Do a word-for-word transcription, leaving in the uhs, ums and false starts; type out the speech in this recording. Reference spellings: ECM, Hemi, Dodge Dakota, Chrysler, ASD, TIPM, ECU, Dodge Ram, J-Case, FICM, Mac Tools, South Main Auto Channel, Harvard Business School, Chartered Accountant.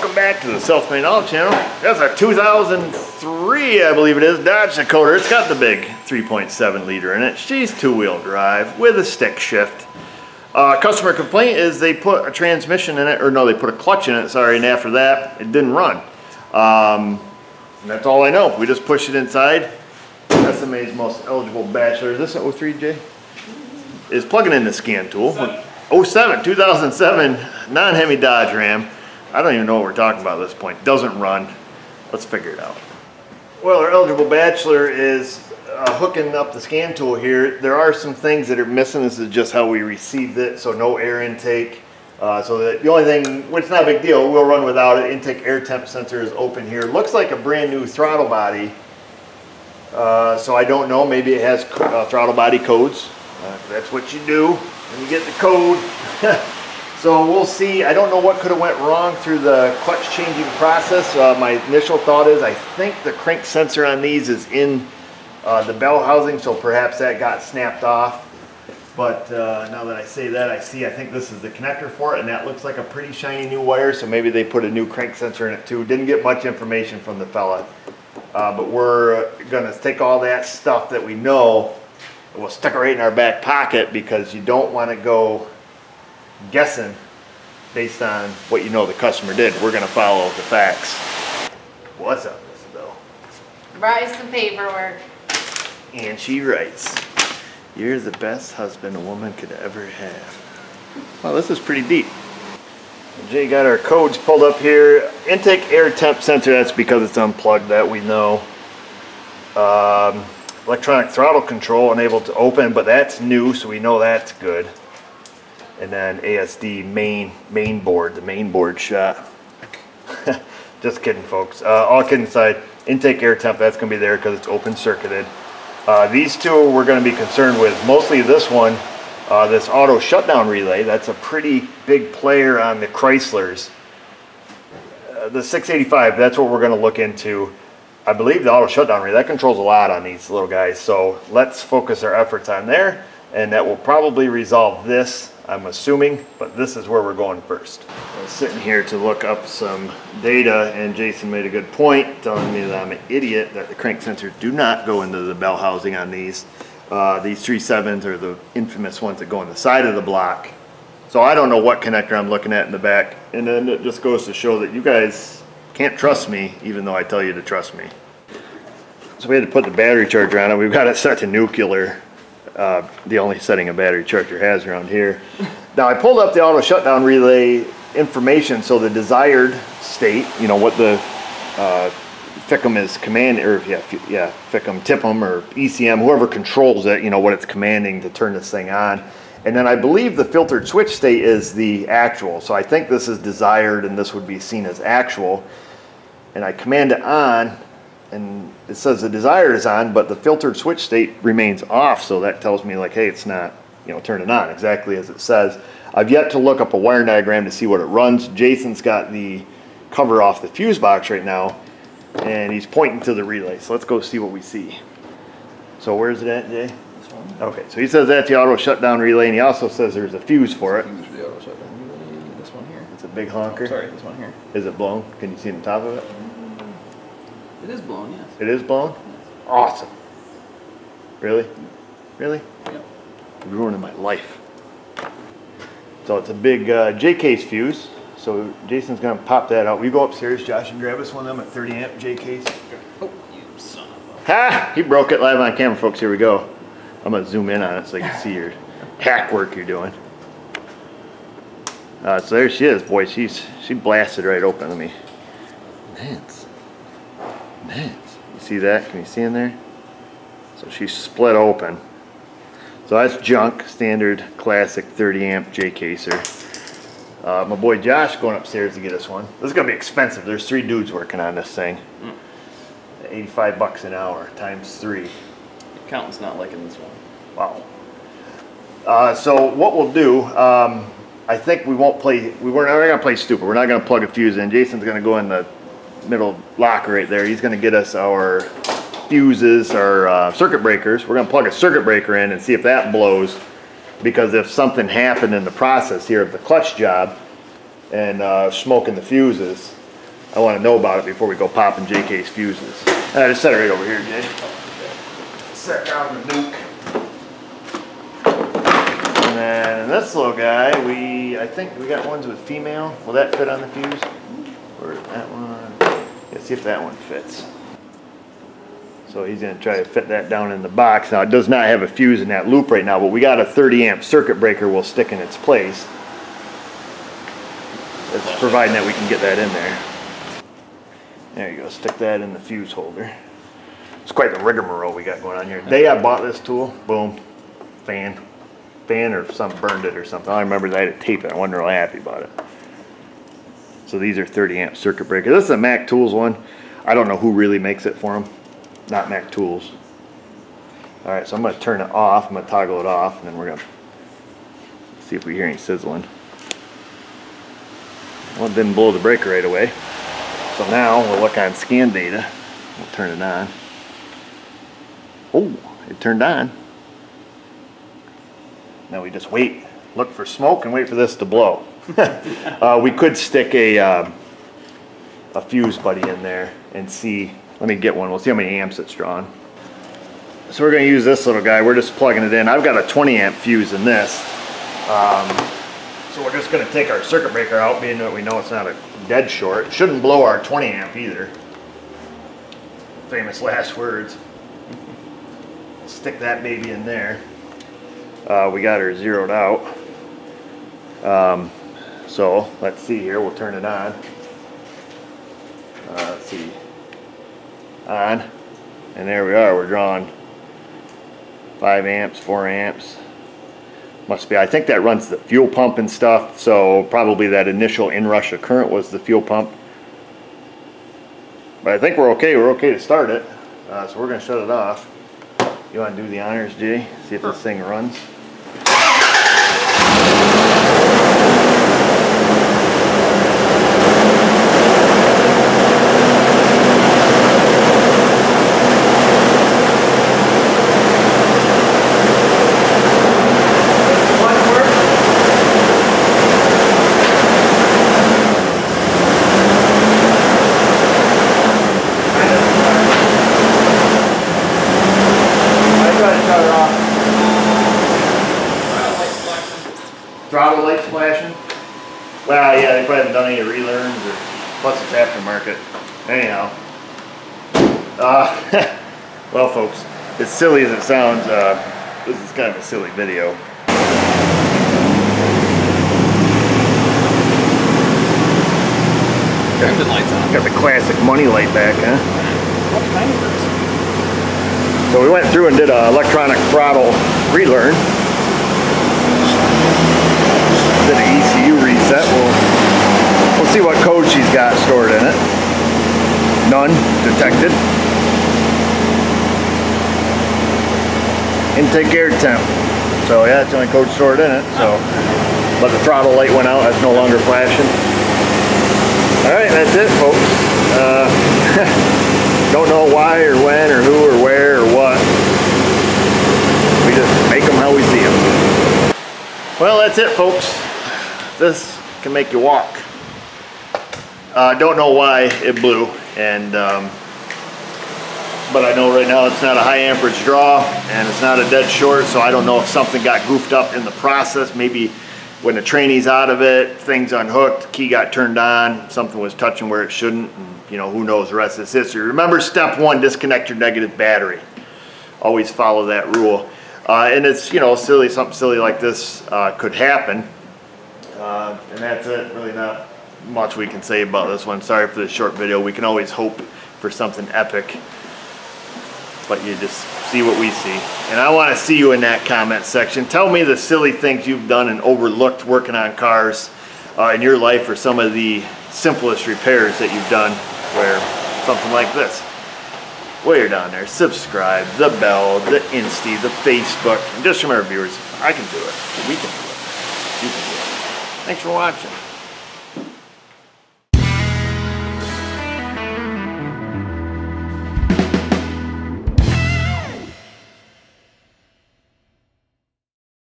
Welcome back to the South Main Auto Channel. That's our two thousand three, I believe it is, Dodge Dakota. It's got the big three point seven liter in it. She's two-wheel drive with a stick shift. Uh, customer complaint is they put a transmission in it, or no, they put a clutch in it, sorry, and after that, it didn't run. Um, and that's all I know. We just pushed it inside. S M A's most eligible bachelor. Is this an oh three J? Is plugging in the scan tool. oh seven, two thousand seven, non-Hemi Dodge Ram. I don't even know what we're talking about at this point. Doesn't run. Let's figure it out. Well, our eligible bachelor is uh, hooking up the scan tool here. There are some things that are missing. This is just how we received it, so no air intake. Uh, so that the only thing, which is not a big deal, we'll run without it. Intake air temp sensor is open here. Looks like a brand new throttle body. Uh, so I don't know, maybe it has uh, throttle body codes. Uh, that's what you do when you get the code. So we'll see. I don't know what could have went wrong through the clutch changing process. Uh, my initial thought is I think the crank sensor on these is in uh, the bell housing, so perhaps that got snapped off. But uh, now that I say that, I see I think this is the connector for it, and that looks like a pretty shiny new wire, so maybe they put a new crank sensor in it too. Didn't get much information from the fella. Uh, but we're going to take all that stuff that we know and we'll stick it right in our back pocket, because you don't want to go guessing based on what you know the customer did. We're going to follow the facts. What's up, Miss Bill? Write some paperwork. And she writes, "You're the best husband a woman could ever have." Well, this is pretty deep. Jay got our codes pulled up here. Intake air temp sensor, that's because it's unplugged, that we know. Um, electronic throttle control unable to open, but that's new, so we know that's good. And then A S D main main board, the main board shot. Just kidding, folks. Uh, all kidding aside, intake air temp, that's going to be there because it's open circuited. Uh, these two we're going to be concerned with, mostly this one. Uh, this auto shutdown relay, that's a pretty big player on the Chryslers. Uh, the six eighty-five, that's what we're going to look into. I believe the auto shutdown relay, that controls a lot on these little guys. So let's focus our efforts on there, and that will probably resolve this, I'm assuming, but this is where we're going first. I was sitting here to look up some data, and Jason made a good point telling me that I'm an idiot, that the crank sensors do not go into the bell housing on these. Uh, these three sevens are the infamous ones that go on the side of the block. So I don't know what connector I'm looking at in the back. And then it just goes to show that you guys can't trust me, even though I tell you to trust me. So we had to put the battery charger on it. We've got it set to nuclear. Uh, the only setting a battery charger has around here. Now I pulled up the auto shutdown relay information. So the desired state, you know, what the... Uh, F I C M is command, or yeah, yeah, F I C M, T I P M, or E C M, whoever controls it, you know, what it's commanding to turn this thing on. And then I believe the filtered switch state is the actual. So I think this is desired, and this would be seen as actual. And I command it on, and it says the desired is on, but the filtered switch state remains off. So that tells me, like, hey, it's not, you know, turning on exactly as it says. I've yet to look up a wiring diagram to see what it runs. Jason's got the cover off the fuse box right now, and he's pointing to the relay, so let's go see what we see. So where's it at, Jay? This one. Okay, so he says that's the auto shutdown relay, and he also says there's a fuse for it. Fuse for the auto shutdown relay. This one here. It's a big honker. Oh, sorry, this one here. Is it blown? Can you see the top of it? It is blown, yes. It is blown? Yes. Awesome. Really? Really? Yep. You're ruining my life. So it's a big uh, J-Case fuse. So Jason's going to pop that out. We go upstairs, Josh, and grab us one of them at thirty amp J-Case. Oh, you son of a... Ha! He broke it live on camera, folks. Here we go. I'm going to zoom in on it so you can see your hack work you're doing. Uh, so there she is. Boy, she's she blasted right open. Let me... Nance. Nance. You see that? Can you see in there? So she's split open. So that's junk, standard, classic thirty amp J-Caser. Uh, my boy Josh going upstairs to get us one. This is going to be expensive. There's three dudes working on this thing. Mm. eighty-five bucks an hour times three. The accountant's not liking this one. Wow. Uh, so what we'll do, um, I think we won't play, we weren't, we're not going to play stupid. We're not going to plug a fuse in. Jason's going to go in the middle locker right there. He's going to get us our fuses, our uh, circuit breakers. We're going to plug a circuit breaker in and see if that blows. Because if something happened in the process here of the clutch job and uh, smoking the fuses, I want to know about it before we go popping J-Case fuses. And I just set it right over here, Jay. Set down the nuke. And then in this little guy, we I think we got ones with female. Will that fit on the fuse? Or that one? Let's see if that one fits. So he's going to try to fit that down in the box. Now it does not have a fuse in that loop right now, but we got a thirty amp circuit breaker we'll stick in its place. That's providing that we can get that in there. There you go, stick that in the fuse holder. It's quite the rigmarole we got going on here. The day I bought this tool, boom, fan. Fan or something burned it or something. I remember I had to tape it. I wasn't really happy about it. So these are thirty amp circuit breakers. This is a Mac Tools one. I don't know who really makes it for them. Not Mac Tools. All right, so I'm going to turn it off. I'm going to toggle it off, and then we're going to see if we hear any sizzling. Well, it didn't blow the breaker right away. So now we'll look on scan data. We'll turn it on. Oh, it turned on. Now we just wait, look for smoke, and wait for this to blow. uh, we could stick a um, a fuse buddy in there and see. Let me get one. We'll see how many amps it's drawing. So we're going to use this little guy. We're just plugging it in. I've got a twenty amp fuse in this. Um, so we're just going to take our circuit breaker out, being that we know it's not a dead short. It shouldn't blow our twenty amp either. Famous last words. Stick that baby in there. Uh, we got her zeroed out. Um, so let's see here. We'll turn it on. Uh, let's see. On, and there we are. We're drawing five amps, four amps. Must be, I think that runs the fuel pump and stuff, so probably that initial inrush of current was the fuel pump. But I think we're okay. We're okay to start it. Uh, so we're going to shut it off. You want to do the honors, Jay? See if this thing runs. Throttle lights flashing? Well, yeah, they probably haven't done any relearns, or plus it's aftermarket. Anyhow, uh, well, folks, as silly as it sounds, uh, this is kind of a silly video. Got the lights on. Got the classic money light back, huh? What kind of this? So we went through and did an electronic throttle relearn. An E C U reset. We'll, we'll see what code she's got stored in it. None detected. Intake air temp. So yeah, it's the only code stored in it. So, but the throttle light went out. That's no longer flashing. All right, that's it, folks. Uh, don't know why or when or who or where or what. We just make them how we see them. Well, that's it, folks. This can make you walk. I uh, don't know why it blew, and um, but I know right now it's not a high amperage draw and it's not a dead short, so I don't know if something got goofed up in the process. Maybe when the trainee's out of it, things unhooked, key got turned on, something was touching where it shouldn't, and you know, who knows the rest is history. Remember, step one, disconnect your negative battery. Always follow that rule. Uh, and it's, you know, silly, something silly like this uh, could happen. Uh, and that's it. Really not much we can say about this one. Sorry for the short video. We can always hope for something epic, but you just see what we see. And I want to see you in that comment section. Tell me the silly things you've done and overlooked working on cars uh, in your life, or some of the simplest repairs that you've done where something like this. While you're down there, subscribe, the bell, the Insta, the Facebook. And just remember, viewers, I can do it. We can do it. You can do it. Thanks for watching.